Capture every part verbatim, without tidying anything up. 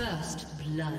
First blood.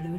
Blue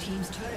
Team's turret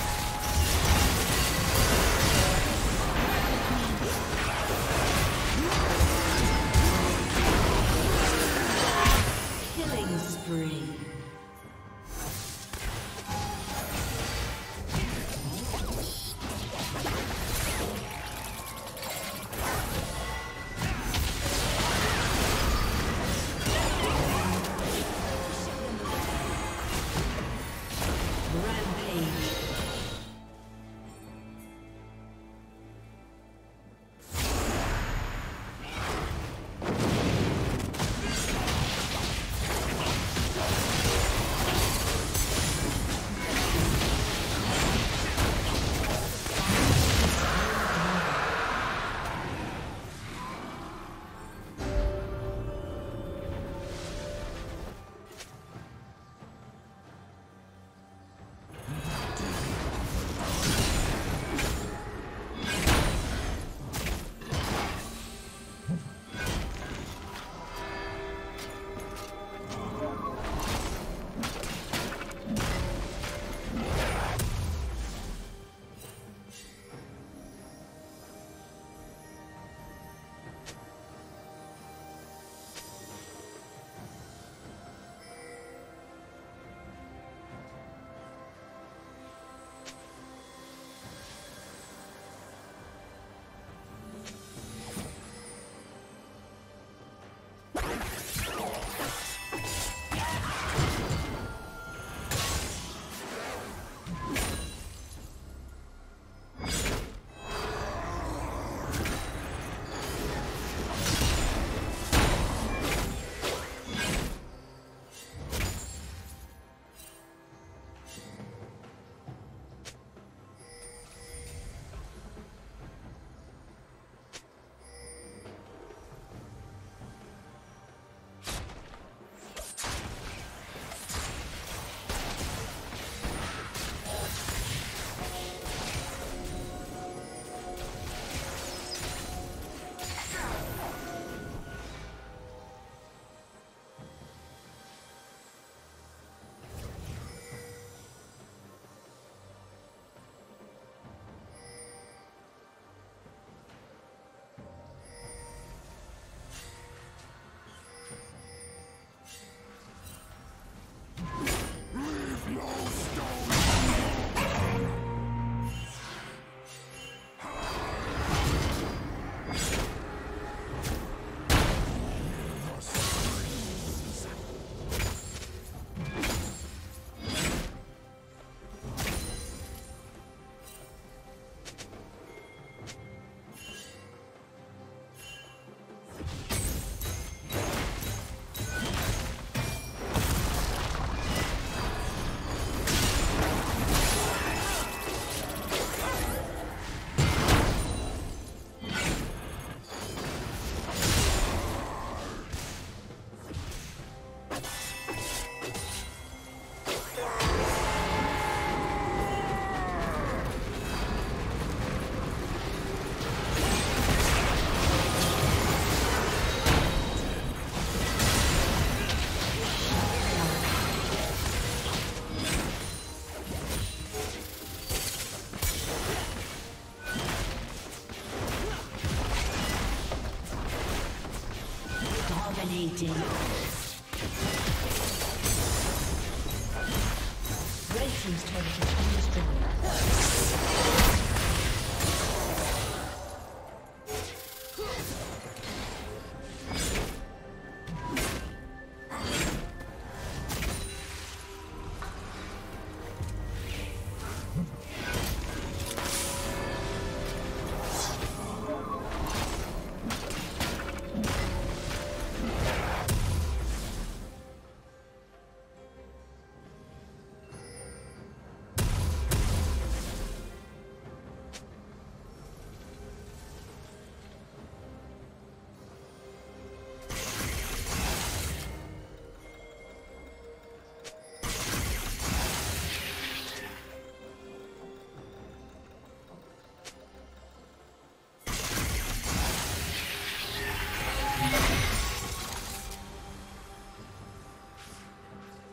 Dominating. Red team's turret has been destroyed.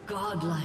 Godlike.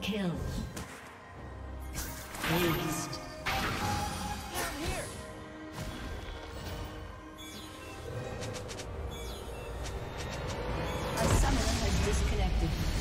Kill. Waste. A summoner has disconnected.